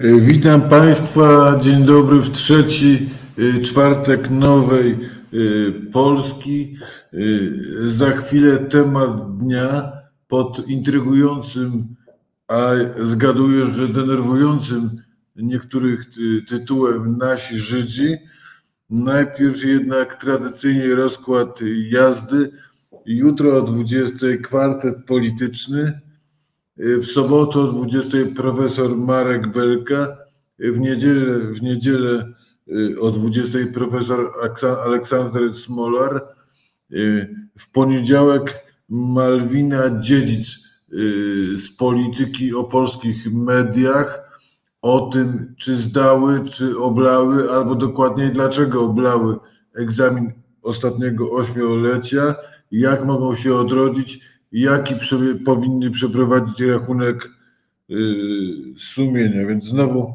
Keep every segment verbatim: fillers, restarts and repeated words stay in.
Witam Państwa, dzień dobry w trzeci czwartek nowej Polski. Za chwilę temat dnia pod intrygującym, a zgaduję, że denerwującym niektórych tytułem Nasi Żydzi. Najpierw jednak tradycyjnie rozkład jazdy. Jutro o dwudziestej kwartet polityczny, w sobotę o dwudziestej profesor Marek Belka, w niedzielę, w niedzielę o dwudziestej profesor Aleksander Smolar, w poniedziałek Malwina Dziedzic z polityki o polskich mediach, o tym, czy zdały, czy oblały, albo dokładniej dlaczego oblały egzamin ostatniego ośmiolecia, jak mogą się odrodzić, jaki prze, powinny przeprowadzić rachunek yy, sumienia. Więc znowu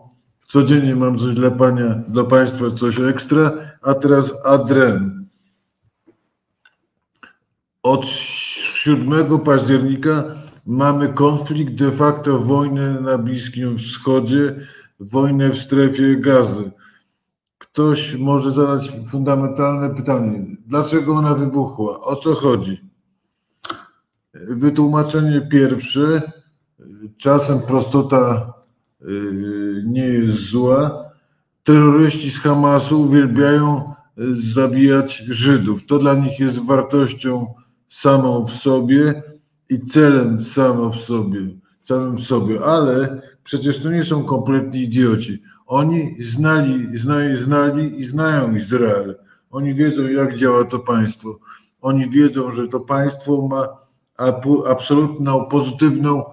codziennie mam coś dla Pania, dla Państwa, coś ekstra, a teraz adrem. Od siódmego października mamy konflikt, de facto wojnę na Bliskim Wschodzie, wojnę w strefie gazy. Ktoś może zadać fundamentalne pytanie, dlaczego ona wybuchła, o co chodzi? Wytłumaczenie pierwsze, czasem prostota nie jest zła. Terroryści z Hamasu uwielbiają zabijać Żydów. To dla nich jest wartością samą w sobie i celem samą w sobie, samym w sobie. Ale przecież to nie są kompletni idioci. Oni znali, znali, znali i znają Izrael. Oni wiedzą, jak działa to państwo. Oni wiedzą, że to państwo ma absolutną, pozytywną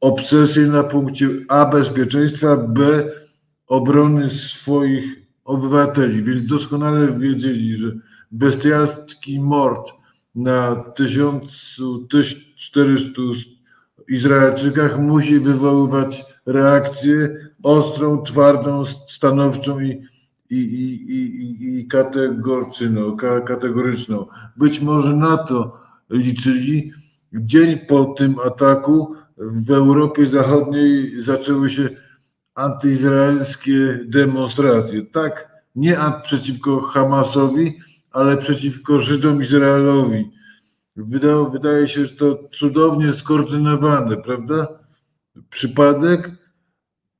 obsesję na punkcie A bezpieczeństwa, B obrony swoich obywateli. Więc doskonale wiedzieli, że bestialski mord na tysiącu czterystu Izraelczykach musi wywoływać reakcję ostrą, twardą, stanowczą i, i, i, i, i kategoryczną, kategoryczną. Być może na to liczyli. Dzień po tym ataku w Europie Zachodniej zaczęły się antyizraelskie demonstracje. Tak, nie przeciwko Hamasowi, ale przeciwko Żydom Izraelowi. Wydaje, wydaje się, że to cudownie skoordynowane, prawda? Przypadek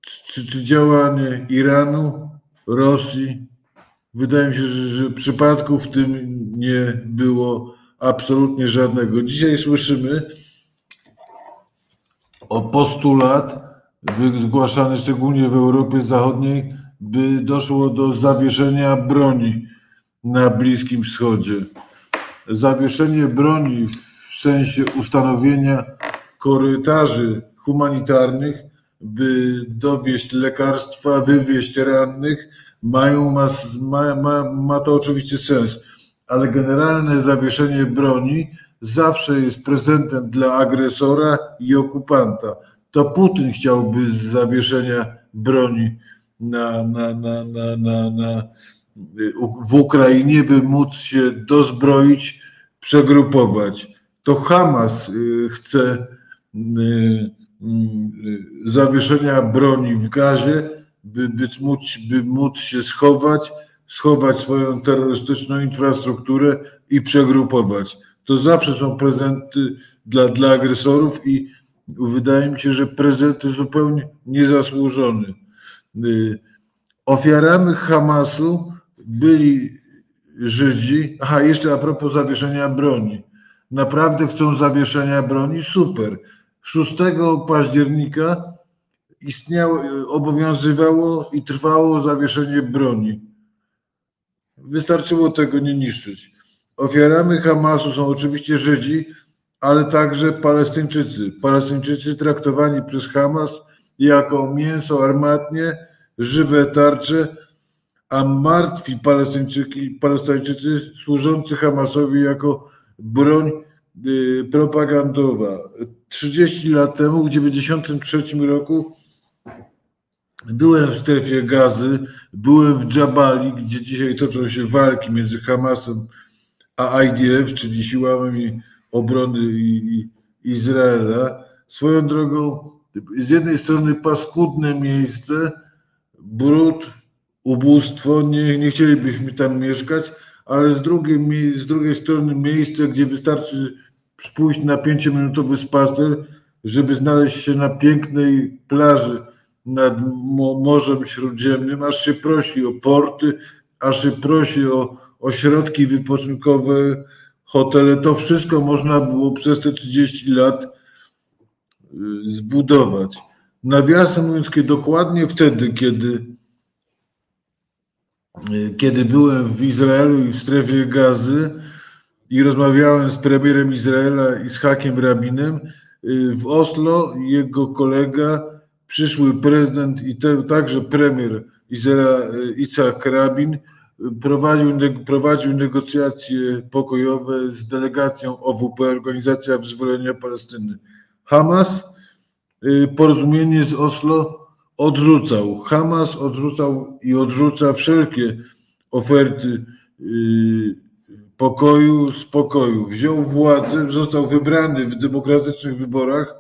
czy, czy działanie Iranu, Rosji? Wydaje mi się, że, że przypadków w tym nie było absolutnie żadnego. Dzisiaj słyszymy o postulat zgłaszany szczególnie w Europie Zachodniej, by doszło do zawieszenia broni na Bliskim Wschodzie. Zawieszenie broni w sensie ustanowienia korytarzy humanitarnych, by dowieść lekarstwa, wywieźć rannych, mają, ma, ma, ma to oczywiście sens. Ale generalne zawieszenie broni zawsze jest prezentem dla agresora i okupanta. To Putin chciałby zawieszenia broni na, na, na, na, na, na, w Ukrainie, by móc się dozbroić, przegrupować. To Hamas chce zawieszenia broni w Gazie, by, by, móc, by móc się schować, schować swoją terrorystyczną infrastrukturę i przegrupować. To zawsze są prezenty dla, dla agresorów i wydaje mi się, że prezenty zupełnie niezasłużone. Ofiarami Hamasu byli Żydzi. Aha, jeszcze a propos zawieszenia broni. Naprawdę chcą zawieszenia broni? Super. szóstego października istniało, obowiązywało i trwało zawieszenie broni. Wystarczyło tego nie niszczyć. Ofiarami Hamasu są oczywiście Żydzi, ale także Palestyńczycy. Palestyńczycy traktowani przez Hamas jako mięso armatnie, żywe tarcze, a martwi Palestyńczycy służący Hamasowi jako broń yy, propagandowa. trzydzieści lat temu, w dziewięćdziesiątym trzecim roku, byłem w strefie gazy, byłem w Dżabali, gdzie dzisiaj toczą się walki między Hamasem a I D F, czyli siłami obrony i, i Izraela. Swoją drogą, z jednej strony paskudne miejsce, brud, ubóstwo, nie, nie chcielibyśmy tam mieszkać, ale z drugiej, z drugiej strony miejsce, gdzie wystarczy pójść na pięciominutowy spacer, żeby znaleźć się na pięknej plaży nad Morzem Śródziemnym, aż się prosi o porty, aż się prosi o ośrodki wypoczynkowe, hotele. To wszystko można było przez te trzydzieści lat zbudować. Nawiasem mówiąc, dokładnie wtedy, kiedy, kiedy byłem w Izraelu i w strefie Gazy i rozmawiałem z premierem Izraela Ichakiem Rabinem, w Oslo jego kolega, przyszły prezydent i te, także premier Izraela Icchak Rabin prowadził, prowadził negocjacje pokojowe z delegacją O W P, Organizacja Wyzwolenia Palestyny. Hamas porozumienie z Oslo odrzucał. Hamas odrzucał i odrzuca wszelkie oferty pokoju, spokoju. Wziął władzę, został wybrany w demokratycznych wyborach.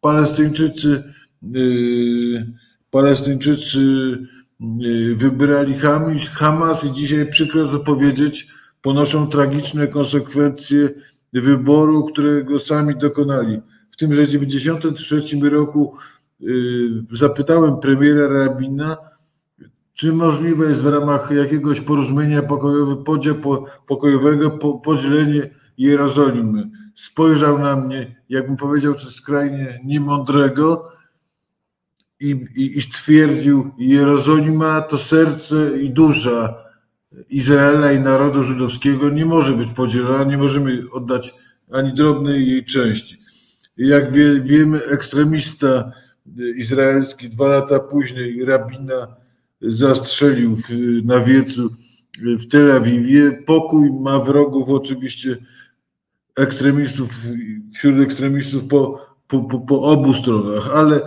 Palestyńczycy, Palestyńczycy wybrali Hamas i dzisiaj, przykro to powiedzieć, ponoszą tragiczne konsekwencje wyboru, którego sami dokonali. W tym, że w tysiąc dziewięćset dziewięćdziesiątym trzecim roku zapytałem premiera Rabina, czy możliwe jest w ramach jakiegoś porozumienia pokojowego podzielenie Jerozolimy. Spojrzał na mnie, jakbym powiedział, coś skrajnie niemądrego i, i, i stwierdził, Jerozolima to serce i dusza Izraela i narodu żydowskiego, nie może być podzielona, nie możemy oddać ani drobnej jej części. Jak wie, wiemy, ekstremista izraelski dwa lata później Rabina zastrzelił w, na wiecu w Tel Awiwie. Pokój ma wrogów oczywiście ekstremistów, wśród ekstremistów po, po, po, po obu stronach, ale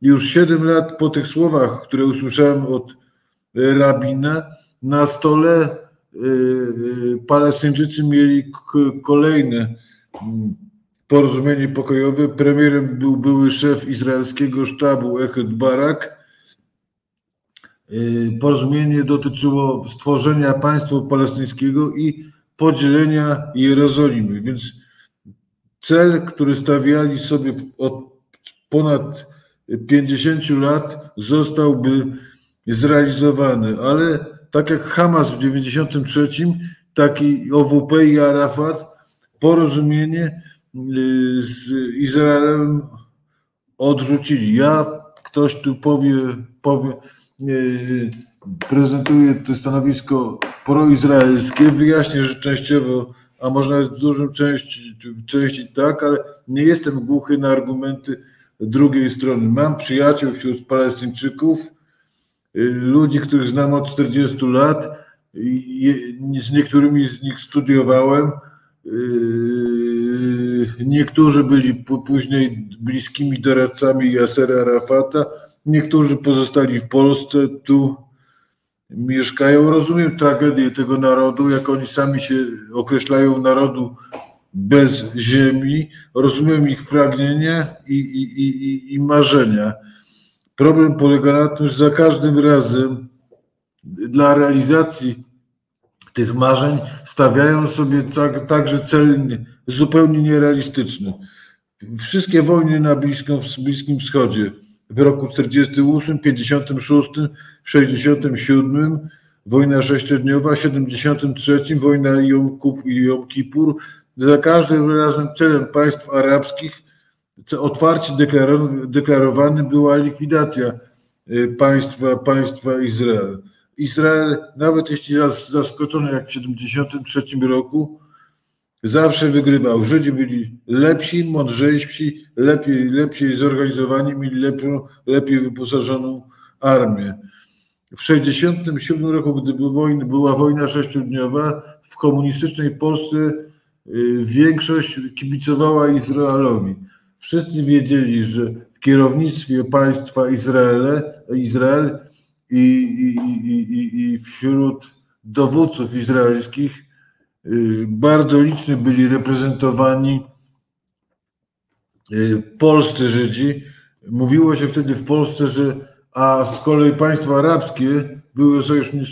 już siedem lat po tych słowach, które usłyszałem od Rabina, na stole y, y, Palestyńczycy mieli kolejne porozumienie pokojowe. Premierem był były szef izraelskiego sztabu Ehud Barak. Porozumienie dotyczyło stworzenia państwa palestyńskiego i podzielenia Jerozolimy. Więc cel, który stawiali sobie od ponad pięćdziesięciu lat, zostałby zrealizowany. Ale tak jak Hamas w dziewięćdziesiątym trzecim, taki O W P i Arafat, porozumienie z Izraelem odrzucili. Ja, ktoś tu powie, powie prezentuje to stanowisko proizraelskie, wyjaśnię, że częściowo, a może w dużym części, części tak, ale nie jestem głuchy na argumenty drugiej strony. Mam przyjaciół wśród Palestyńczyków, ludzi, których znam od czterdziestu lat, z niektórymi z nich studiowałem, niektórzy byli później bliskimi doradcami Jasera Arafata, niektórzy pozostali w Polsce, tu mieszkają. Rozumiem tragedię tego narodu, jak oni sami się określają, narodu bez ziemi. Rozumiem ich pragnienia i, i, i, i marzenia. Problem polega na tym, że za każdym razem dla realizacji tych marzeń stawiają sobie także cel zupełnie nierealistyczny. Wszystkie wojny na Bliskim, Bliskim Wschodzie w roku czterdziestym ósmym, pięćdziesiątym szóstym, sześćdziesiątym siódmym, wojna sześciodniowa, siedemdziesiątym trzecim, wojna Jom Kippur. Za każdym razem celem państw arabskich otwarcie deklarowany była likwidacja państwa, państwa Izrael. Izrael, nawet jeśli zaskoczony jak w siedemdziesiątym trzecim roku, zawsze wygrywał. Żydzi byli lepsi, mądrzejsi, lepiej, lepiej zorganizowani, mieli lepszą, lepiej wyposażoną armię. W sześćdziesiątym siódmym roku, gdy wojny, była wojna sześciodniowa, w komunistycznej Polsce większość kibicowała Izraelowi. Wszyscy wiedzieli, że w kierownictwie państwa Izraele, Izrael i, i, i, i, i wśród dowódców izraelskich bardzo licznie byli reprezentowani polscy Żydzi. Mówiło się wtedy w Polsce, że a z kolei państwa arabskie były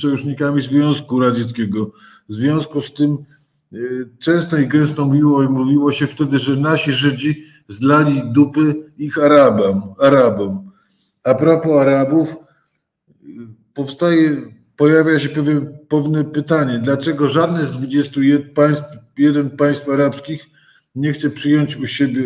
sojusznikami Związku Radzieckiego. W związku z tym często i gęsto mówiło, mówiło się wtedy, że nasi Żydzi zlali dupy ich Arabom. Arabom. A propos Arabów, powstaje, pojawia się pewien, pewne pytanie, dlaczego żadne z dwudziestu jeden państw, jeden państw arabskich nie chce przyjąć u siebie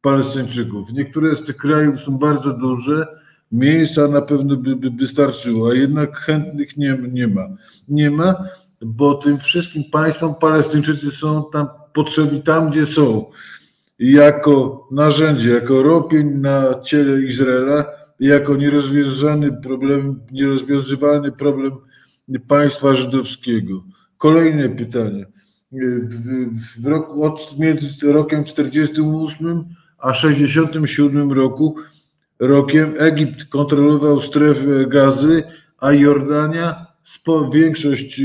Palestyńczyków. Niektóre z tych krajów są bardzo duże, miejsca na pewno by, by, by starczyło, a jednak chętnych nie, nie ma. Nie ma, bo tym wszystkim państwom Palestyńczycy są tam potrzebni, tam gdzie są, jako narzędzie, jako ropień na ciele Izraela, jako nierozwiązany problem, nierozwiązywalny problem państwa żydowskiego. Kolejne pytanie. W roku, od między rokiem czterdziestym ósmym a sześćdziesiątym siódmym roku rokiem Egipt kontrolował strefę Gazy, a Jordania, większość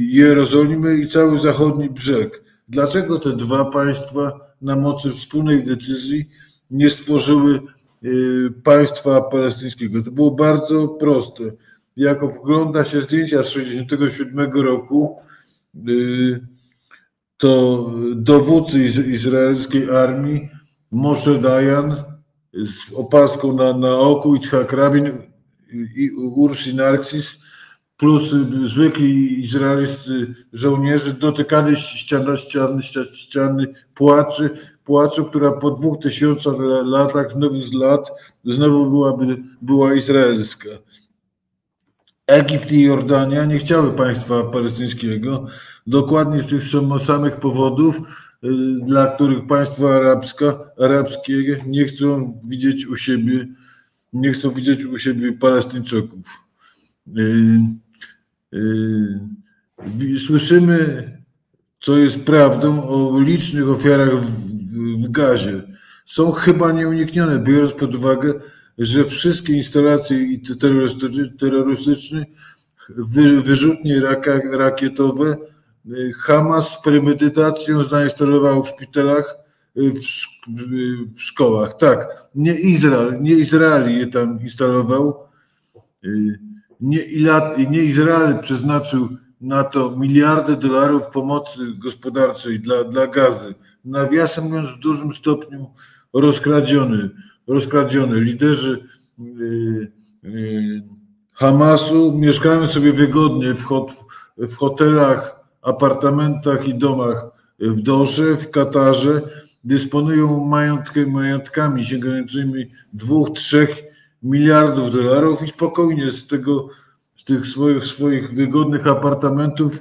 Jerozolimy i cały zachodni brzeg. Dlaczego te dwa państwa na mocy wspólnej decyzji nie stworzyły państwa palestyńskiego? To było bardzo proste. Jak ogląda się zdjęcia z tysiąc dziewięćset sześćdziesiątego siódmego roku, to dowódcy izraelskiej armii, Moshe Dayan z opaską na, na oku, Icchak Rabin i Ursi Narcis, plus zwykli izraelscy żołnierze dotykali ściany, ściany, ściany płaczy, płaczu, która po dwóch tysiącach latach, znowu z lat, znowu byłaby, była izraelska. Egipt i Jordania nie chciały państwa palestyńskiego, dokładnie z tych samych powodów, dla których państwa arabska, arabskie nie chcą widzieć u siebie, nie chcą widzieć u siebie Palestyńczyków. Słyszymy, co jest prawdą, o licznych ofiarach w, w Gazie. Są chyba nieuniknione, biorąc pod uwagę, że wszystkie instalacje terrorystyczne, wyrzutnie rakietowe Hamas z premedytacją zainstalował w szpitalach, w, w szkołach. Tak, nie Izrael, nie Izrael je tam instalował, nie, nie Izrael przeznaczył na to miliardy dolarów pomocy gospodarczej dla, dla Gazy. Nawiasem mówiąc, w dużym stopniu rozkradziony. rozkradzione. Liderzy y, y, Hamasu mieszkają sobie wygodnie w, hot, w hotelach, apartamentach i domach w Dosze, w Katarze. Dysponują majątkiem, majątkami sięgającymi dwóch do trzech miliardów dolarów i spokojnie z tego, z tych swoich, swoich wygodnych apartamentów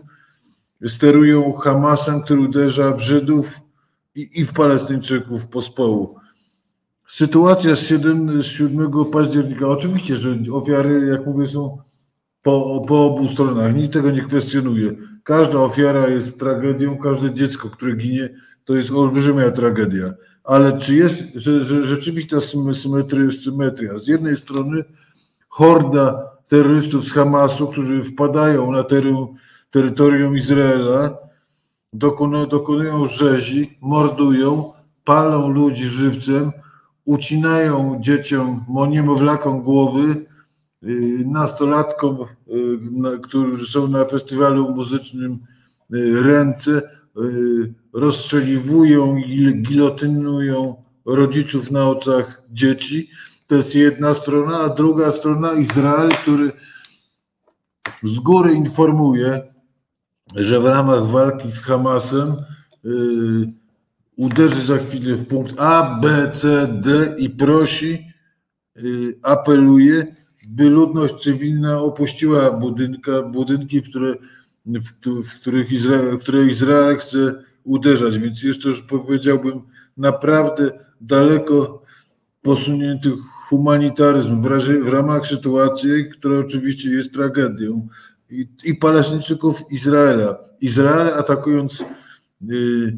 sterują Hamasem, który uderza w Żydów i, i w Palestyńczyków pospołu. Sytuacja z siódmego października, oczywiście, że ofiary, jak mówię, są po, po obu stronach, nikt tego nie kwestionuje. Każda ofiara jest tragedią, każde dziecko, które ginie, to jest olbrzymia tragedia. Ale czy jest że, że rzeczywista symetria, symetria? Z jednej strony horda terrorystów z Hamasu, którzy wpadają na teren, terytorium Izraela, dokonują, dokonują rzezi, mordują, palą ludzi żywcem, ucinają dzieciom, niemowlakom głowy, nastolatkom, którzy są na festiwalu muzycznym, ręce, rozstrzeliwują i gilotynują rodziców na oczach dzieci. To jest jedna strona, a druga strona Izrael, który z góry informuje, że w ramach walki z Hamasem uderzy za chwilę w punkt A, B, C, D i prosi, yy, apeluje, by ludność cywilna opuściła budynka, budynki, w które, w, w których Izrael, w które Izrael chce uderzać. Więc jest to, powiedziałbym, naprawdę daleko posunięty humanitaryzm w, razie, w ramach sytuacji, która oczywiście jest tragedią i, i Palestyńczyków, Izraela. Izrael, atakując yy,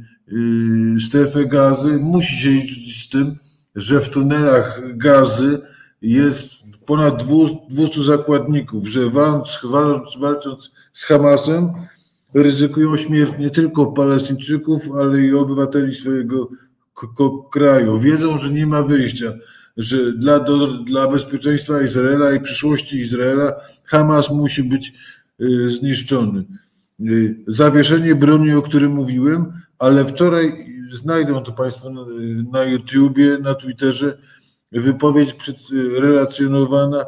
strefę Gazy, musi się liczyć z tym, że w tunelach Gazy jest ponad dwustu zakładników, że walcząc, walcząc z Hamasem ryzykują śmierć nie tylko Palestyńczyków, ale i obywateli swojego kraju. Wiedzą, że nie ma wyjścia, że dla, do, dla bezpieczeństwa Izraela i przyszłości Izraela Hamas musi być y, zniszczony. Y, zawieszenie broni, o którym mówiłem, ale wczoraj, znajdą to Państwo na, na YouTubie, na Twitterze, wypowiedź przed, relacjonowana y,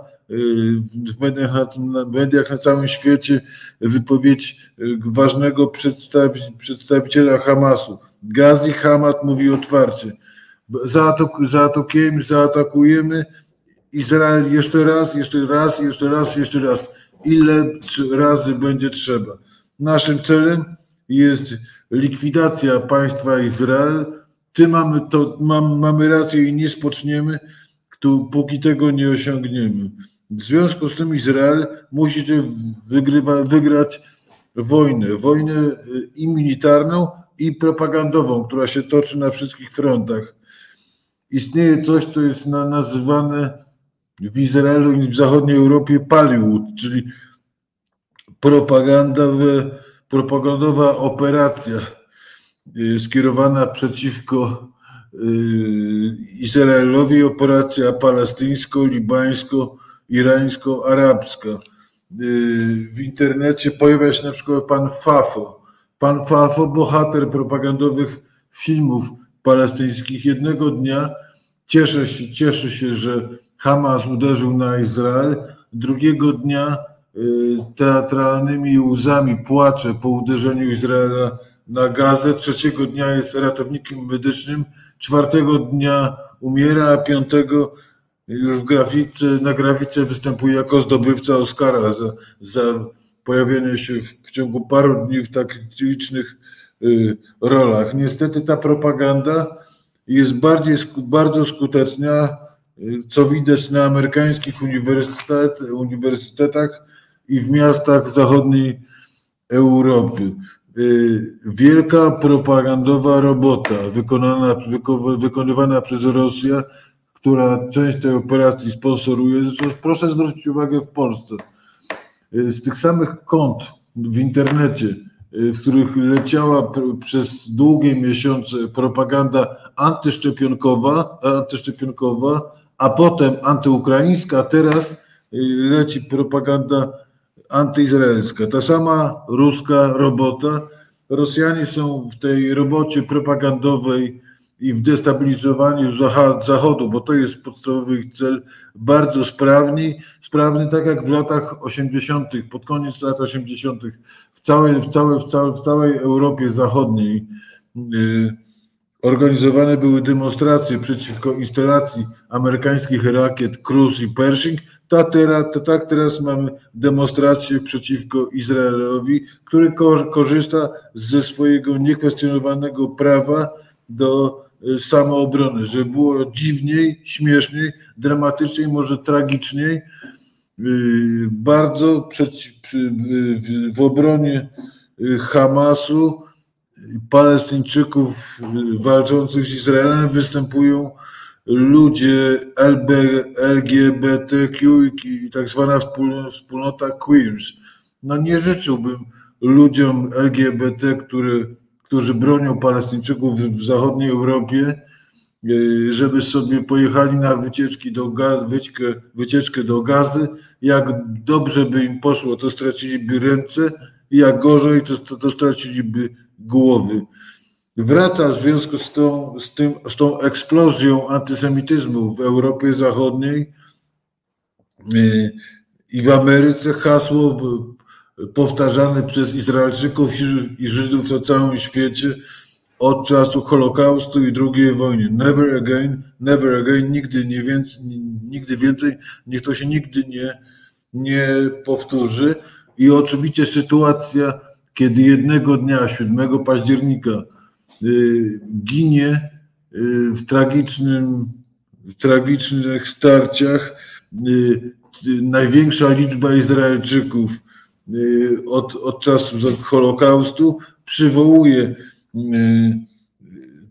w mediach na, mediach na całym świecie, wypowiedź y, ważnego przedstawi, przedstawiciela Hamasu. Gazi Hamad mówi otwarcie. Zaatakujemy, zaatakujemy Izrael jeszcze raz, jeszcze raz, jeszcze raz, jeszcze raz. Ile razy będzie trzeba. Naszym celem jest likwidacja państwa Izrael. Ty mamy, to, mam, mamy rację i nie spoczniemy, tu, póki tego nie osiągniemy. W związku z tym Izrael musi wygrywa, wygrać wojnę. Wojnę i militarną, i propagandową, która się toczy na wszystkich frontach. Istnieje coś, co jest nazywane w Izraelu i w zachodniej Europie Pallywood, czyli propagandowa operacja skierowana przeciwko Izraelowi, operacja palestyńsko-libańsko-irańsko-arabska. W internecie pojawia się na przykład pan Fafo. Pan Fafo, bohater propagandowych filmów palestyńskich, jednego dnia cieszy się, cieszy się, że Hamas uderzył na Izrael, drugiego dnia teatralnymi łzami płacze po uderzeniu Izraela na Gazę, trzeciego dnia jest ratownikiem medycznym, czwartego dnia umiera, a piątego już w grafice, na grafice występuje jako zdobywca Oscara za, za pojawienie się w, w ciągu paru dni w tak licznych rolach. Niestety ta propaganda jest bardziej, bardzo skuteczna, co widać na amerykańskich uniwersytet, uniwersytetach i w miastach zachodniej Europy. Wielka propagandowa robota wykonana, wykonywana przez Rosję, która część tej operacji sponsoruje. Zresztą proszę zwrócić uwagę w Polsce. Z tych samych kont w internecie, w których leciała przez długie miesiące propaganda antyszczepionkowa, antyszczepionkowa, a potem antyukraińska, a teraz leci propaganda antyizraelska. Ta sama ruska robota. Rosjanie są w tej robocie propagandowej i w destabilizowaniu Zachodu, bo to jest podstawowy ich cel, bardzo sprawni, sprawny tak jak w latach osiemdziesiątych, pod koniec lat osiemdziesiątych w całej, w całej, w całej, w całej Europie Zachodniej yy, organizowane były demonstracje przeciwko instalacji amerykańskich rakiet Cruz i Pershing. Ta teraz, ta, tak teraz mamy demonstrację przeciwko Izraelowi, który korzysta ze swojego niekwestionowanego prawa do samoobrony, że było dziwniej, śmieszniej, dramatyczniej, może tragiczniej. Bardzo przeciw, w obronie Hamasu Palestyńczyków walczących z Izraelem występują ludzie L G B T Q i tak zwana wspólnota queers. No nie życzyłbym ludziom L G B T, które którzy bronią Palestyńczyków w zachodniej Europie, żeby sobie pojechali na wycieczki do Gazy, wycieczkę, wycieczkę do Gazy. Jak dobrze by im poszło, to straciliby ręce, jak gorzej, to, to, to straciliby głowy. Wraca w związku z tą, z tym, z tą eksplozją antysemityzmu w Europie Zachodniej i w Ameryce hasło powtarzany przez Izraelczyków i Żydów na całym świecie od czasu Holokaustu i drugiej wojny. Never again, never again, nigdy, nie więcej, nigdy więcej, niech to się nigdy nie, nie powtórzy. I oczywiście sytuacja, kiedy jednego dnia, siódmego października, yy, ginie yy, w, tragicznym, w tragicznych starciach yy, yy, największa liczba Izraelczyków Od, od czasu Holokaustu, przywołuje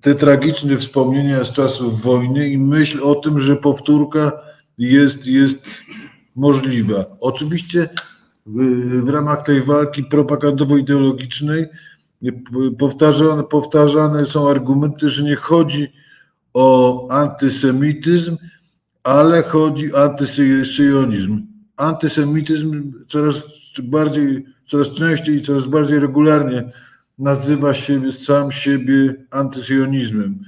te tragiczne wspomnienia z czasów wojny i myśl o tym, że powtórka jest, jest możliwa. Oczywiście w ramach tej walki propagandowo-ideologicznej powtarzane, powtarzane są argumenty, że nie chodzi o antysemityzm, ale chodzi o antysyjonizm. Antysemityzm coraz bardziej, coraz częściej i coraz bardziej regularnie nazywa siebie, sam siebie antysyjonizmem.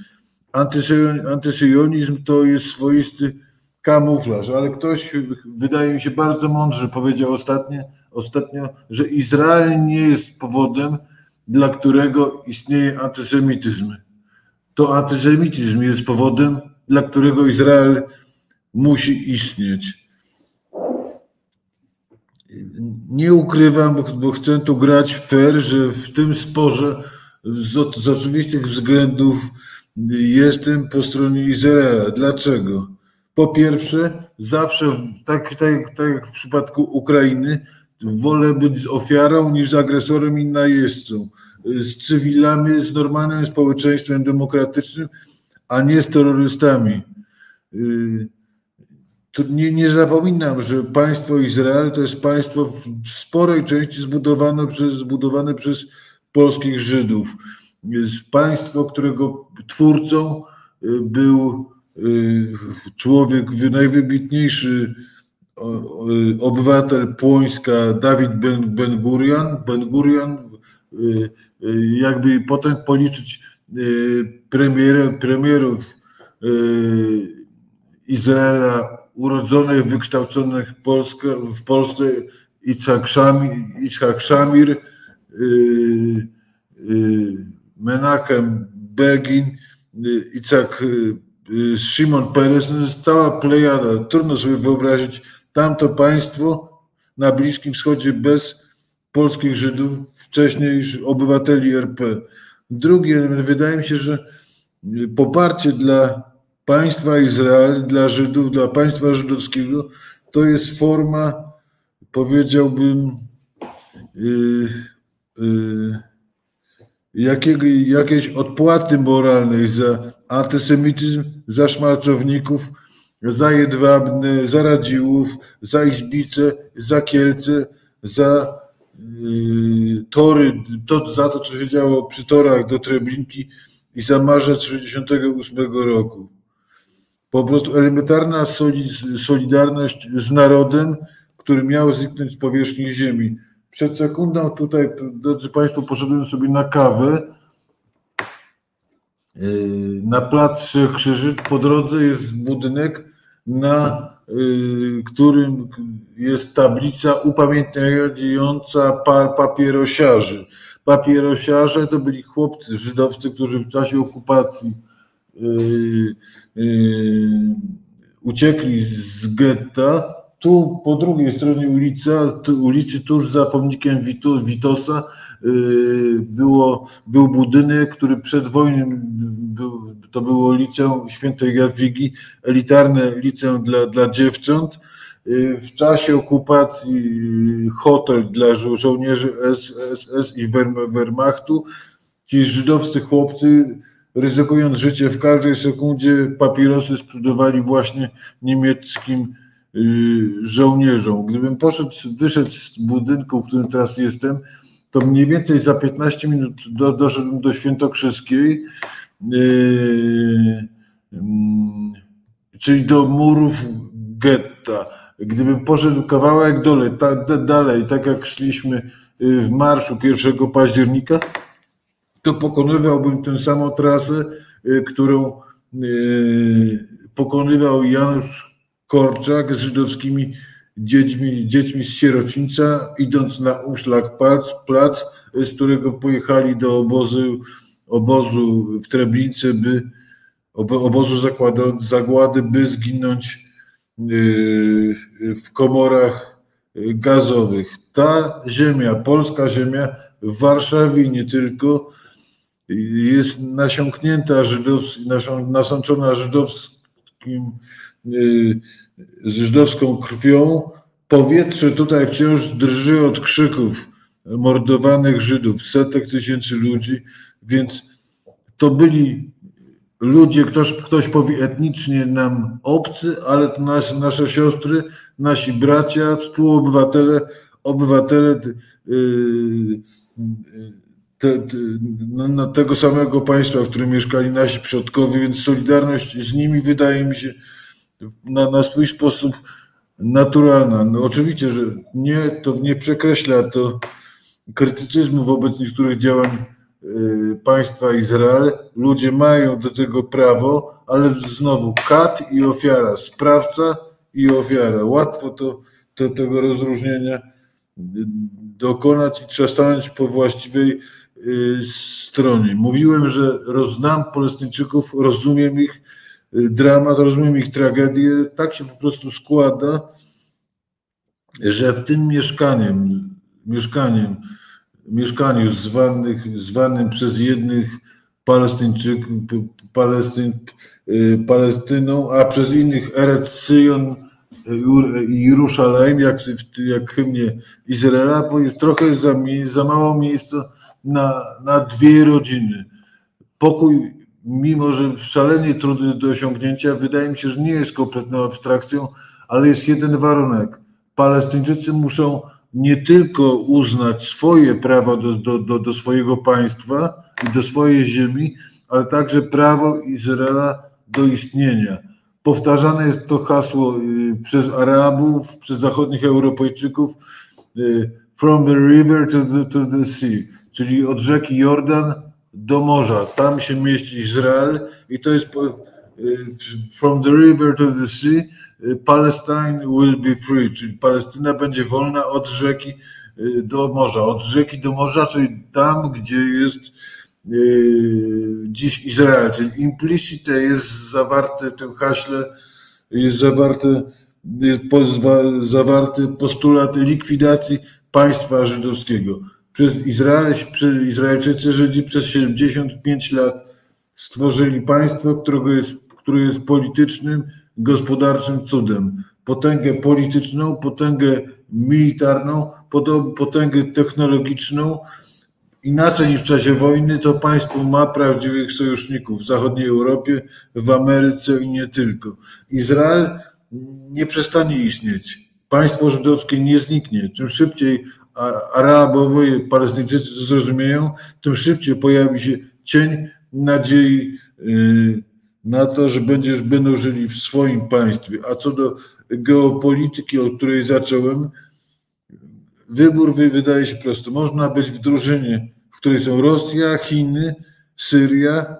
Antysyjonizm, antysyjonizm to jest swoisty kamuflaż, ale ktoś, wydaje mi się, bardzo mądrze powiedział ostatnio, ostatnio, że Izrael nie jest powodem, dla którego istnieje antysemityzm. To antysemityzm jest powodem, dla którego Izrael musi istnieć. Nie ukrywam, bo chcę tu grać fair, że w tym sporze z, z oczywistych względów jestem po stronie Izraela. Dlaczego? Po pierwsze, zawsze, tak, tak, tak jak w przypadku Ukrainy, wolę być ofiarą niż agresorem i najeźdźcą. Z cywilami, z normalnym społeczeństwem demokratycznym, a nie z terrorystami. To nie, nie zapominam, że państwo Izrael to jest państwo w sporej części zbudowane przez, zbudowane przez polskich Żydów. Jest państwo, którego twórcą był człowiek, najwybitniejszy obywatel Płońska, Dawid Ben-Gurion. Ben-Gurion, jakby potem policzyć premier, premierów Izraela urodzonych, wykształconych w Polsce, w Polsce Icchak Szamir, Icchak Szamir Menachem Begin, Icchak Szymon Perez, cała plejada. Trudno sobie wyobrazić tamto państwo na Bliskim Wschodzie bez polskich Żydów, wcześniej obywateli R P. Drugi element, wydaje mi się, że poparcie dla państwa Izrael, dla Żydów, dla państwa żydowskiego, to jest forma, powiedziałbym, yy, yy, jakiego, jakiejś odpłaty moralnej za antysemityzm, za szmalcowników, za Jedwabne, za Radziłów, za Izbice, za Kielce, za yy, tory, to, za to, co się działo przy torach do Treblinki i za marzec tysiąc dziewięćset sześćdziesiątego ósmego roku. Po prostu elementarna solidarność z narodem, który miał zniknąć z powierzchni ziemi. Przed sekundą tutaj, drodzy Państwo, poszedłem sobie na kawę. Na plac Trzech Krzyży po drodze jest budynek, na którym jest tablica upamiętniająca par papierosiarzy. Papierosiarze to byli chłopcy żydowscy, którzy w czasie okupacji Yy, yy, uciekli z getta. Tu po drugiej stronie ulica, tu, ulicy, tuż za pomnikiem Witu, Witosa yy, było, był budynek, który przed wojną był, to było liceum Świętej Jadwigi, elitarne liceum dla, dla dziewcząt. Yy, w czasie okupacji yy, hotel dla żo żołnierzy S S i Wehrmachtu. Ci żydowscy chłopcy, ryzykując życie w każdej sekundzie, papierosy sprzedawali właśnie niemieckim żołnierzom. Gdybym poszedł, wyszedł z budynku, w którym teraz jestem, to mniej więcej za piętnaście minut do, doszedłem do Świętokrzyskiej, yy, czyli do murów getta. Gdybym poszedł kawałek dalej, ta, dalej, tak jak szliśmy w marszu pierwszego października, to pokonywałbym tę samą trasę, którą pokonywał Janusz Korczak z żydowskimi dziećmi, dziećmi z sierocińca, idąc na Umschlagplatz, z którego pojechali do obozu, obozu w Treblince, by, obozu zagłady, by zginąć w komorach gazowych. Ta ziemia, polska ziemia w Warszawie nie tylko, jest nasiąknięta żydowskim, nasączona żydowskim, yy, żydowską krwią. Powietrze tutaj wciąż drży od krzyków mordowanych Żydów, setek tysięcy ludzi, więc to byli ludzie, ktoś, ktoś powie, etnicznie nam obcy, ale to nas, nasze siostry, nasi bracia, współobywatele, obywatele yy, yy, Te, te, no, tego samego państwa, w którym mieszkali nasi przodkowie, więc solidarność z nimi, wydaje mi się, na, na swój sposób naturalna. No oczywiście, że nie, to nie przekreśla to krytycyzmu wobec niektórych działań y, państwa Izrael. Ludzie mają do tego prawo, ale znowu kat i ofiara, sprawca i ofiara. Łatwo to, to tego rozróżnienia dokonać i trzeba stanąć po właściwej y, stronie. Mówiłem, że znam Palestyńczyków, rozumiem ich dramat, rozumiem ich tragedię. Tak się po prostu składa, że w tym mieszkaniem, mieszkaniem, mieszkaniu zwanych, zwanym przez jednych Palestyńczyk, Palestyń, Palestyną, a przez innych Erec Syjon i Jerusalem, jak, jak hymnie Izraela, bo jest trochę za, za mało miejsca na, na dwie rodziny. Pokój, mimo że szalenie trudny do osiągnięcia, wydaje mi się, że nie jest kompletną abstrakcją, ale jest jeden warunek. Palestyńczycy muszą nie tylko uznać swoje prawa do, do, do, do swojego państwa i do swojej ziemi, ale także prawo Izraela do istnienia. Powtarzane jest to hasło przez Arabów, przez zachodnich Europejczyków from the river to the, to the sea, czyli od rzeki Jordan do morza. Tam się mieści Izrael i to jest from the river to the sea, Palestine will be free, czyli Palestyna będzie wolna od rzeki do morza. Od rzeki do morza, czyli tam, gdzie jest dziś Izrael. Czyli implicite jest zawarte w tym haśle, jest zawarte, jest zawarty postulat likwidacji państwa żydowskiego. Przez Izrael, Izraelczycy Żydzi przez siedemdziesiąt pięć lat stworzyli państwo, którego jest, które jest politycznym, gospodarczym cudem. Potęgę polityczną, potęgę militarną, potęgę technologiczną. Inaczej niż w czasie wojny to państwo ma prawdziwych sojuszników w zachodniej Europie, w Ameryce i nie tylko. Izrael nie przestanie istnieć. Państwo żydowskie nie zniknie. Czym szybciej Arabowie, Palestyńczycy to zrozumieją, tym szybciej pojawi się cień nadziei na to, że będziesz, będą żyli w swoim państwie. A co do geopolityki, o której zacząłem, wybór wydaje się prosty. Można być w drużynie, w której są Rosja, Chiny, Syria,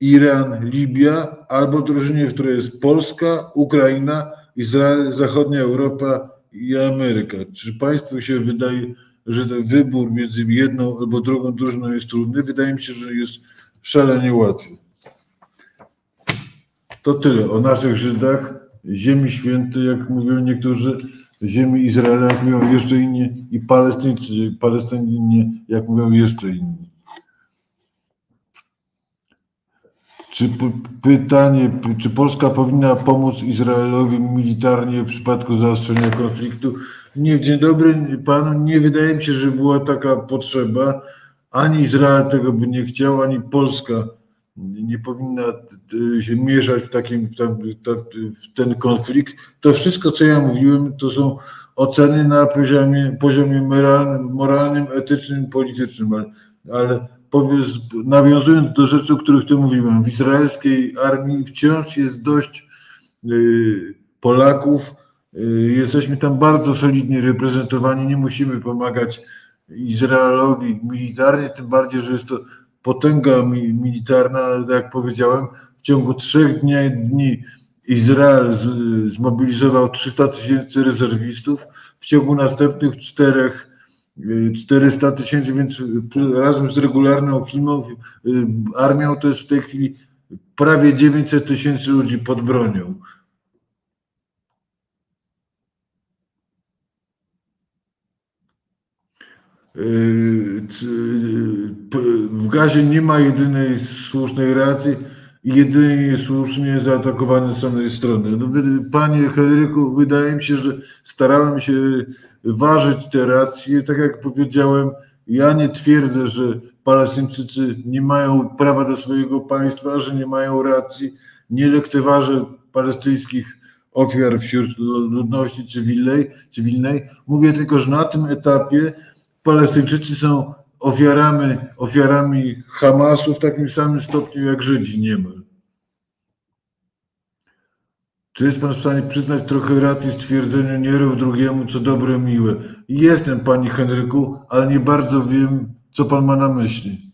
Iran, Libia, albo w drużynie, w której jest Polska, Ukraina, Izrael, zachodnia Europa i Ameryka. Czy państwu się wydaje, że ten wybór między jedną albo drugą drużyną jest trudny? Wydaje mi się, że jest szalenie łatwy. To tyle o naszych Żydach, ziemi świętej, jak mówią niektórzy, ziemi Izraela, jak mówią jeszcze inni, i Palestyńczycy, Palestynie, jak mówią jeszcze inni. Czy pytanie, czy Polska powinna pomóc Izraelowi militarnie w przypadku zaostrzenia konfliktu? Nie, dzień dobry panu, nie wydaje mi się, że była taka potrzeba. Ani Izrael tego by nie chciał, ani Polska nie powinna się mieszać w, takim, w ten konflikt. To wszystko, co ja mówiłem, to są oceny na poziomie, poziomie moralnym, moralnym, etycznym, politycznym, ale, ale nawiązując do rzeczy, o których tu mówiłem, w izraelskiej armii wciąż jest dość Polaków. Jesteśmy tam bardzo solidnie reprezentowani, nie musimy pomagać Izraelowi militarnie, tym bardziej, że jest to potęga militarna, jak powiedziałem. W ciągu trzech dni Izrael zmobilizował trzysta tysięcy rezerwistów, w ciągu następnych czterech czterysta tysięcy, więc razem z regularną filmą, armią to jest w tej chwili prawie dziewięćset tysięcy ludzi pod bronią. W Gazie nie ma jedynej słusznej racji i jedynie słusznie zaatakowane z samej strony. Panie Henryku, wydaje mi się, że starałem się ważyć te racje. Tak jak powiedziałem, ja nie twierdzę, że Palestyńczycy nie mają prawa do swojego państwa, że nie mają racji. Nie lekceważę palestyńskich ofiar wśród ludności cywilnej. cywilnej. Mówię tylko, że na tym etapie Palestyńczycy są ofiarami, ofiarami Hamasu w takim samym stopniu jak Żydzi niemal. Czy jest pan w stanie przyznać trochę racji stwierdzeniu nie rób drugiemu, co dobre, miłe? Jestem, pani Henryku, ale nie bardzo wiem, co pan ma na myśli.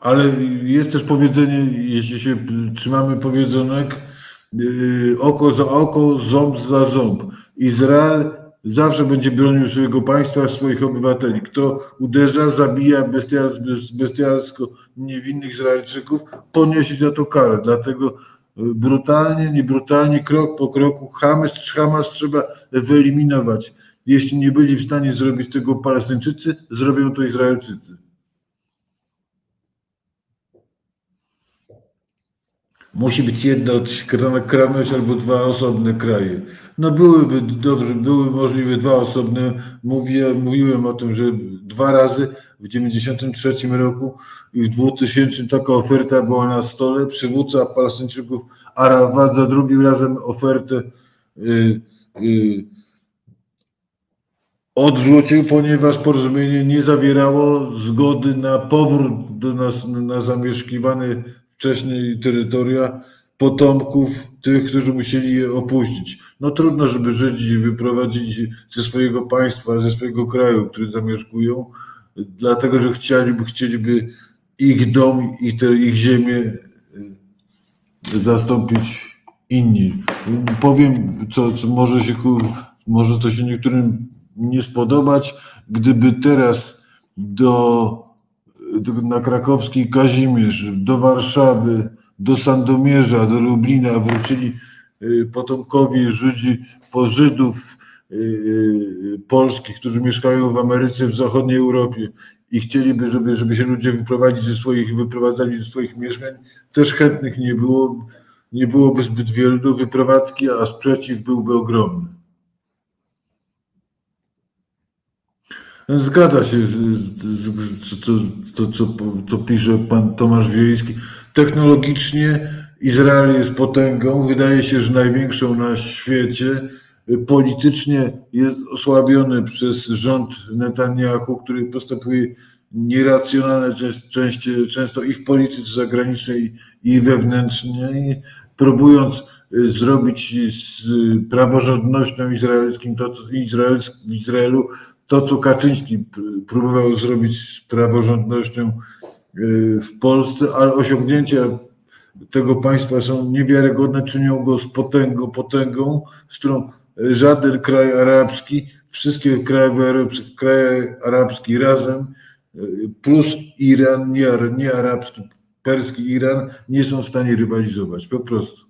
Ale jest też powiedzenie, jeśli się trzymamy powiedzonek, yy, oko za oko, ząb za ząb. Izrael zawsze będzie bronił swojego państwa, swoich obywateli. Kto uderza, zabija bestialsko niewinnych Izraelczyków, poniesie za to karę. Dlatego brutalnie, niebrutalnie, krok po kroku Hamas, Hamas trzeba wyeliminować. Jeśli nie byli w stanie zrobić tego Palestyńczycy, zrobią to Izraelczycy. Musi być jedna skrajność albo dwa osobne kraje. No byłyby, dobrze, były możliwe dwa osobne. Mówię, mówiłem o tym, że dwa razy w dziewięćdziesiątym trzecim roku i w dwutysięcznym taka oferta była na stole. Przywódca Palestyńczyków Arafat za drugim razem ofertę yy, yy, odrzucił, ponieważ porozumienie nie zawierało zgody na powrót do nas, na zamieszkiwany wcześniej terytoria potomków tych, którzy musieli je opuścić. No trudno, żeby Żydzi wyprowadzili ze swojego państwa, ze swojego kraju, który zamieszkują, dlatego, że chcieliby, chcieliby ich dom i te, ich ziemię zastąpić inni. Powiem, co, co może się, może to się niektórym nie spodobać, gdyby teraz do na krakowski Kazimierz, do Warszawy, do Sandomierza, do Lublina wrócili potomkowie Żydzi, po Żydów polskich, którzy mieszkają w Ameryce, w zachodniej Europie i chcieliby, żeby, żeby się ludzie wyprowadzili ze swoich, wyprowadzali ze swoich mieszkań, też chętnych nie było, nie byłoby zbyt wielu do wyprowadzki, a sprzeciw byłby ogromny. Zgadza się z to, co pisze pan Tomasz Wiejski. Technologicznie Izrael jest potęgą, wydaje się, że największą na świecie. Politycznie jest osłabiony przez rząd Netanyahu, który postępuje nieracjonalnie, częściej, często i w polityce zagranicznej, i wewnętrznej, próbując zrobić z praworządnością izraelskim to, co w Izraelu, to, co Kaczyński próbował zrobić z praworządnością w Polsce, ale osiągnięcia tego państwa są niewiarygodne, czynią go z potęgą, potęgą, z którą żaden kraj arabski, wszystkie kraje arabskie razem, plus Iran, nie arabski, perski Iran, nie są w stanie rywalizować, po prostu.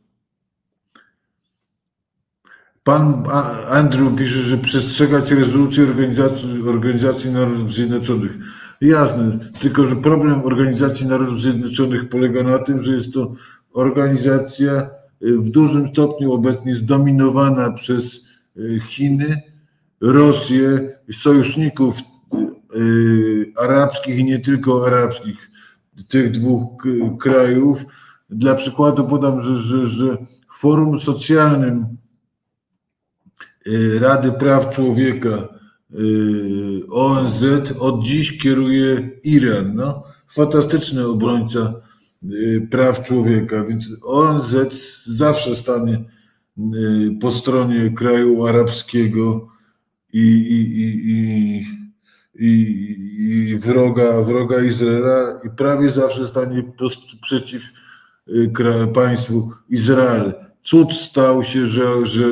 Pan Andrew pisze, że przestrzegać rezolucji Organizacji, Organizacji Narodów Zjednoczonych. Jasne, tylko że problem Organizacji Narodów Zjednoczonych polega na tym, że jest to organizacja w dużym stopniu obecnie zdominowana przez Chiny, Rosję, sojuszników arabskich i nie tylko arabskich tych dwóch krajów. Dla przykładu podam, że, że, że w forum socjalnym Rady Praw Człowieka O N Z od dziś kieruje Iran. No, fantastyczny obrońca praw człowieka, więc O N Z zawsze stanie po stronie kraju arabskiego i, i, i, i, i, i wroga, wroga Izraela i prawie zawsze stanie przeciw państwu Izrael. Cud stał się, że, że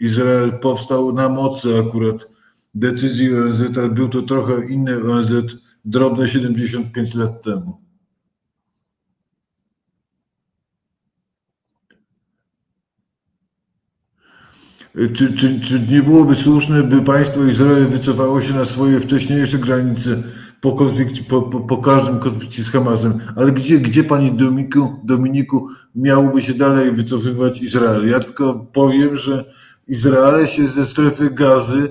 Izrael powstał na mocy akurat decyzji O N Z, ale był to trochę inny O N Z, drobne siedemdziesiąt pięć lat temu. Czy, czy, czy nie byłoby słuszne, by państwo Izrael wycofało się na swoje wcześniejsze granice po, konflikcie, po, po, po każdym konflikcie z Hamasem? Ale gdzie, gdzie panie Dominiku, Dominiku miałoby się dalej wycofywać Izrael? Ja tylko powiem, że Izrael się ze strefy Gazy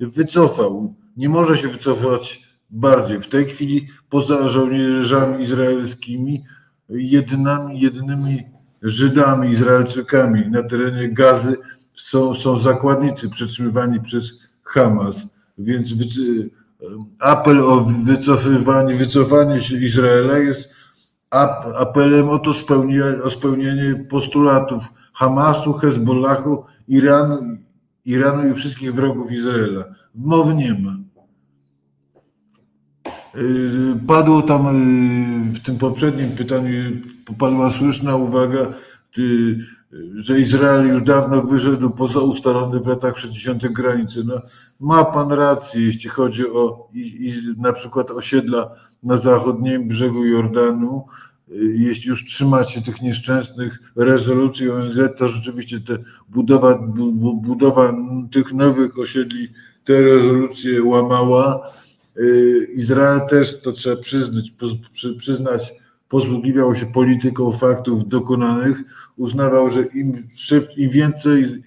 wycofał. Nie może się wycofać bardziej. W tej chwili poza żołnierzami izraelskimi, jedynymi, jedynymi Żydami, Izraelczykami na terenie Gazy są, są zakładnicy przetrzymywani przez Hamas. Więc apel o wycofywanie, wycofanie się Izraela jest apelem o to spełnienie, o spełnienie postulatów Hamasu, Hezbollahu, Iranu, Iranu i wszystkich wrogów Izraela. Mowy nie ma. Padło tam w tym poprzednim pytaniu, padła słuszna uwaga, że Izrael już dawno wyszedł poza ustalone w latach sześćdziesiątych granice. No, ma pan rację, jeśli chodzi o i, i na przykład osiedla na zachodnim brzegu Jordanu. Jeśli już trzymać się tych nieszczęsnych rezolucji O N Z, to rzeczywiście te budowa, bu, budowa tych nowych osiedli te rezolucje łamała. Izrael też, to trzeba przyznać, przyznać posługiwał się polityką faktów dokonanych, uznawał, że im, szyb, im więcej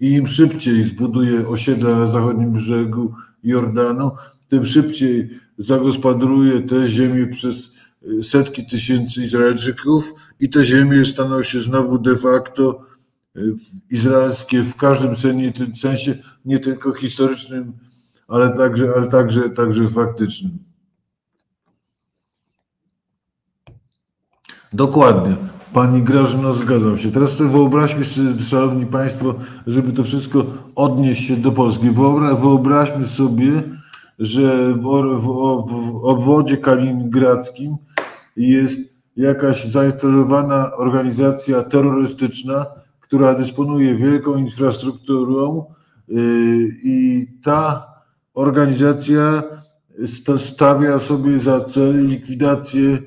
i im szybciej zbuduje osiedla na zachodnim brzegu Jordanu, tym szybciej zagospodaruje te ziemie przez setki tysięcy Izraelczyków i te ziemie staną się znowu de facto izraelskie w każdym sensie, nie tylko historycznym, ale także, ale także, także faktycznym. Dokładnie. Pani Grażyno, zgadzam się. Teraz sobie wyobraźmy sobie, szanowni państwo, żeby to wszystko odnieść się do Polski. Wyobraźmy sobie, że w obwodzie kaliningradzkim jest jakaś zainstalowana organizacja terrorystyczna, która dysponuje wielką infrastrukturą i ta organizacja stawia sobie za cel likwidację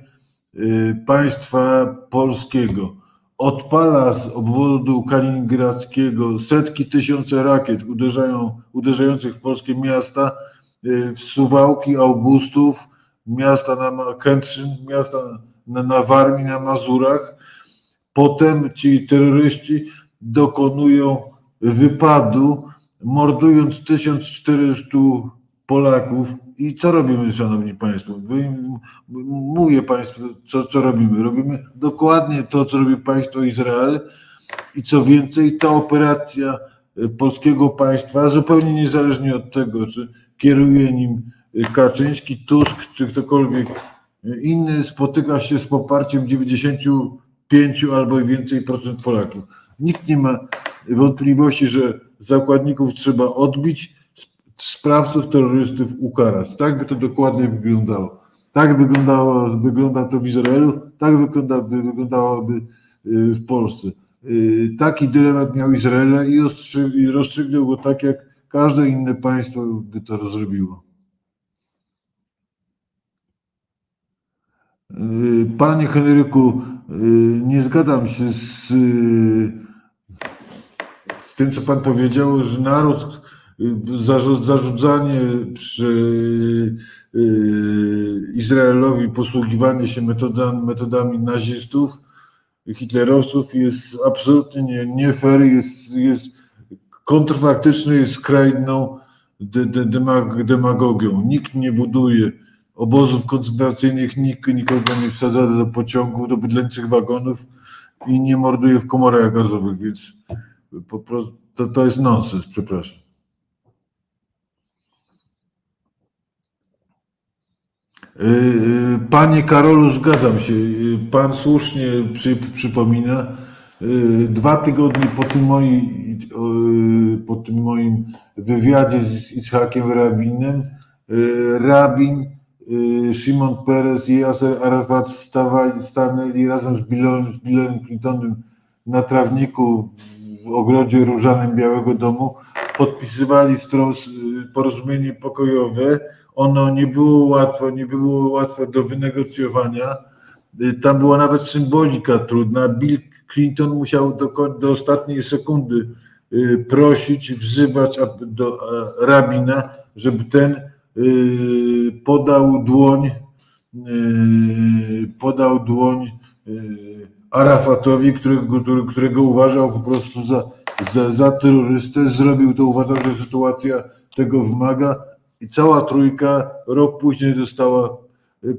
państwa polskiego. Odpala z obwodu kaliningradzkiego setki tysiące rakiet uderzają, uderzających w polskie miasta, w Suwałki, Augustów, miasta na Kętrzyn, miasta na, na Warmii, na Mazurach. Potem ci terroryści dokonują wypadu, mordując tysiąc czterysta Polaków. I co robimy, szanowni państwo? Mówię państwu, co, co robimy. Robimy dokładnie to, co robi państwo Izrael. I co więcej, ta operacja polskiego państwa, zupełnie niezależnie od tego, czy kieruje nim Kaczyński, Tusk czy ktokolwiek inny, spotyka się z poparciem dziewięćdziesięciu pięciu albo więcej procent Polaków. Nikt nie ma wątpliwości, że zakładników trzeba odbić, sprawców terrorystów ukarać. Tak by to dokładnie wyglądało. Tak wyglądało, wygląda to w Izraelu, tak wygląda, wyglądałoby w Polsce. Taki dylemat miał Izraela i, ostrzy, i rozstrzygnął go tak, jak każde inne państwo by to rozrobiło. Panie Henryku, nie zgadzam się z, z tym, co pan powiedział, że naród, zarzucanie przy Izraelowi posługiwanie się metodami, metodami nazistów, hitlerowców jest absolutnie nie, nie fair, jest, jest kontrfaktyczny, jest skrajną de, de, demag, demagogią. Nikt nie buduje obozów koncentracyjnych, nikt nikogo nie wsadza do pociągów, do bydlęcych wagonów i nie morduje w komorach gazowych, więc po prostu to, to jest nonsens, przepraszam. Panie Karolu, zgadzam się. Pan słusznie przy, przypomina. Dwa tygodnie po tym moim, po tym moim wywiadzie z Ichszakiem Rabinem, Rabin, Szymon Perez i Jaser Arafat stawali, stanęli razem z Billem, Billem Clintonem na trawniku w ogrodzie różanym Białego Domu, podpisywali stros, porozumienie pokojowe. Ono nie było łatwe, nie było łatwe do wynegocjowania. Tam była nawet symbolika trudna. Bill Clinton musiał do, do ostatniej sekundy prosić, wzywać do Rabina, żeby ten podał dłoń, podał dłoń Arafatowi, którego, którego uważał po prostu za, za, za terrorystę. Zrobił to, uważał, że sytuacja tego wymaga. I cała trójka rok później dostała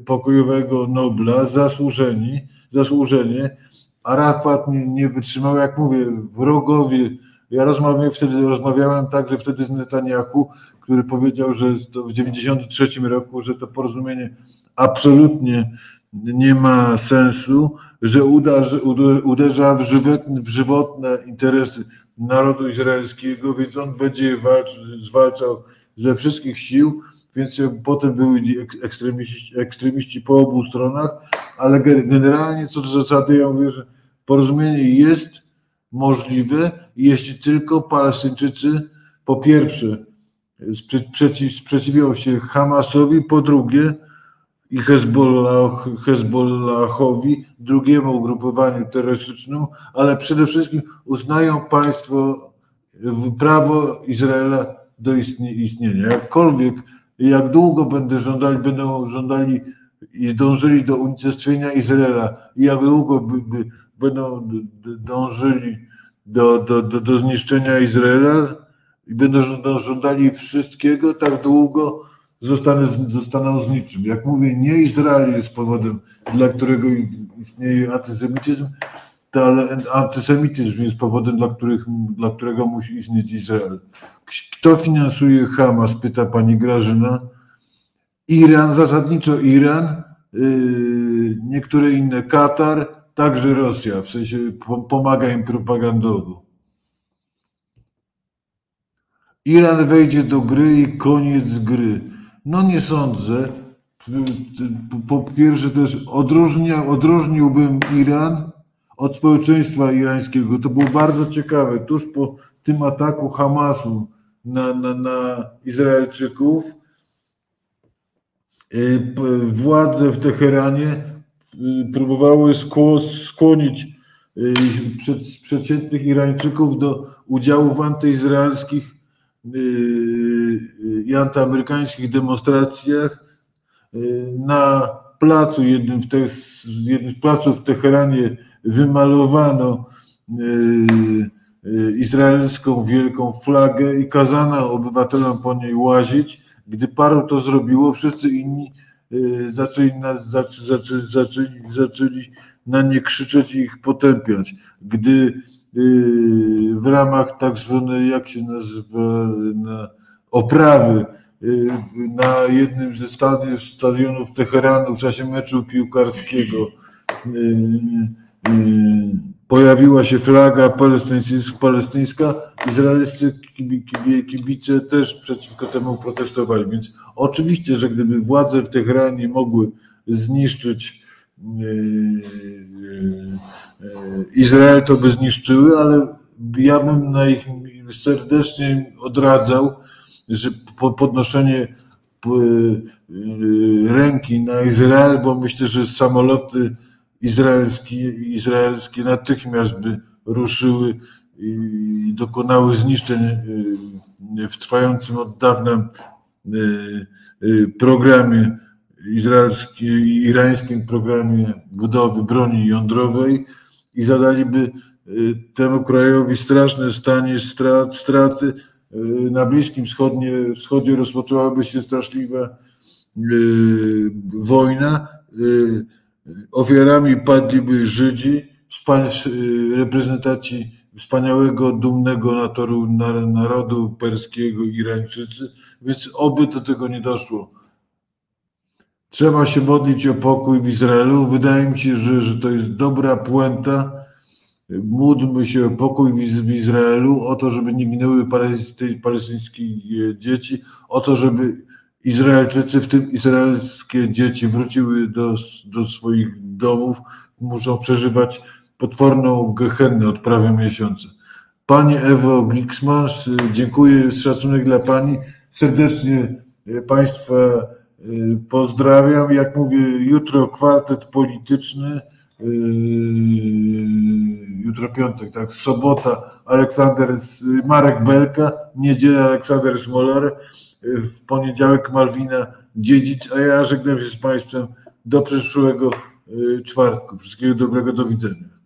pokojowego Nobla, zasłużeni, zasłużenie. Arafat nie, nie wytrzymał, jak mówię, wrogowie. Ja rozmawiałem wtedy, rozmawiałem także wtedy z Netanyahu, który powiedział, że to w dziewięćdziesiątym trzecim roku, że to porozumienie absolutnie nie ma sensu, że uderzy, uderza w żywotne, w żywotne interesy narodu izraelskiego, więc on będzie walczył, zwalczał ze wszystkich sił, więc potem byli ekstremiści, ekstremiści po obu stronach, ale generalnie co do zasady ja mówię, że porozumienie jest możliwe, jeśli tylko Palestyńczycy po pierwsze sprzeciw, sprzeciwią się Hamasowi, po drugie i Hezbollah, Hezbollahowi, drugiemu ugrupowaniu terrorystycznemu, ale przede wszystkim uznają państwo, prawo Izraela do istnienia. Jakkolwiek, jak długo będą żądali, będą żądali i dążyli do unicestwienia Izraela, i jak długo by, by, będą dążyli do, do, do, do zniszczenia Izraela i będą żądali wszystkiego, tak długo Zostanę, zostaną z niczym. Jak mówię, nie Izrael jest powodem, dla którego istnieje antysemityzm, to, ale antysemityzm jest powodem, dla, których, dla którego musi istnieć Izrael. Kto finansuje Hamas, pyta pani Grażyna. Iran, zasadniczo Iran, yy, niektóre inne, Katar, także Rosja, w sensie pomaga im propagandowo. Iran wejdzie do gry i koniec gry. No nie sądzę. Po pierwsze też odróżnia, odróżniłbym Iran od społeczeństwa irańskiego. To było bardzo ciekawe. Tuż po tym ataku Hamasu na, na, na Izraelczyków władze w Teheranie próbowały skłonić przeciętnych Irańczyków do udziału w antyizraelskich i antyamerykańskich demonstracjach. Na placu, jednym, w te, jednym z placów w Teheranie wymalowano izraelską wielką flagę i kazano obywatelom po niej łazić. Gdy paru to zrobiło, wszyscy inni zaczęli na, zaczę, zaczę, zaczęli, zaczęli na nie krzyczeć i ich potępiać. Gdy w ramach tak zwanej, jak się nazywa, na oprawy na jednym ze stadionów Teheranu w czasie meczu piłkarskiego pojawiła się flaga palestyńska, izraelscy kibice też przeciwko temu protestowali, więc oczywiście, że gdyby władze w Teheranie mogły zniszczyć Izrael, to by zniszczyły, ale ja bym na ich serdecznie odradzał, że podnoszenie ręki na Izrael, bo myślę, że samoloty izraelskie, izraelskie natychmiast by ruszyły i dokonały zniszczeń w trwającym od dawna programie izraelskim, irańskim programie budowy broni jądrowej i zadaliby temu krajowi straszne stanie strat, straty. Na Bliskim Wschodnie, Wschodzie rozpoczęłaby się straszliwa yy, wojna. Yy, ofiarami padliby Żydzi, yy, reprezentanci wspaniałego, dumnego natoru, na, narodu perskiego, Irańczycy, więc oby do tego nie doszło. Trzeba się modlić o pokój w Izraelu. Wydaje mi się, że, że to jest dobra puenta. Módlmy się o pokój w Izraelu, o to, żeby nie ginęły palestyńskie dzieci, o to, żeby Izraelczycy, w tym izraelskie dzieci, wróciły do, do swoich domów. Muszą przeżywać potworną gehennę od prawie miesiąca. Pani Ewo Gliksmasz, dziękuję, szacunek dla pani. Serdecznie państwa pozdrawiam. Jak mówię, jutro kwartet polityczny. Jutro piątek, tak, sobota Aleksander, Marek Belka, niedziela Aleksander Smolar, w poniedziałek Malwina Dziedzic, a ja żegnam się z państwem do przyszłego czwartku. Wszystkiego dobrego, do widzenia.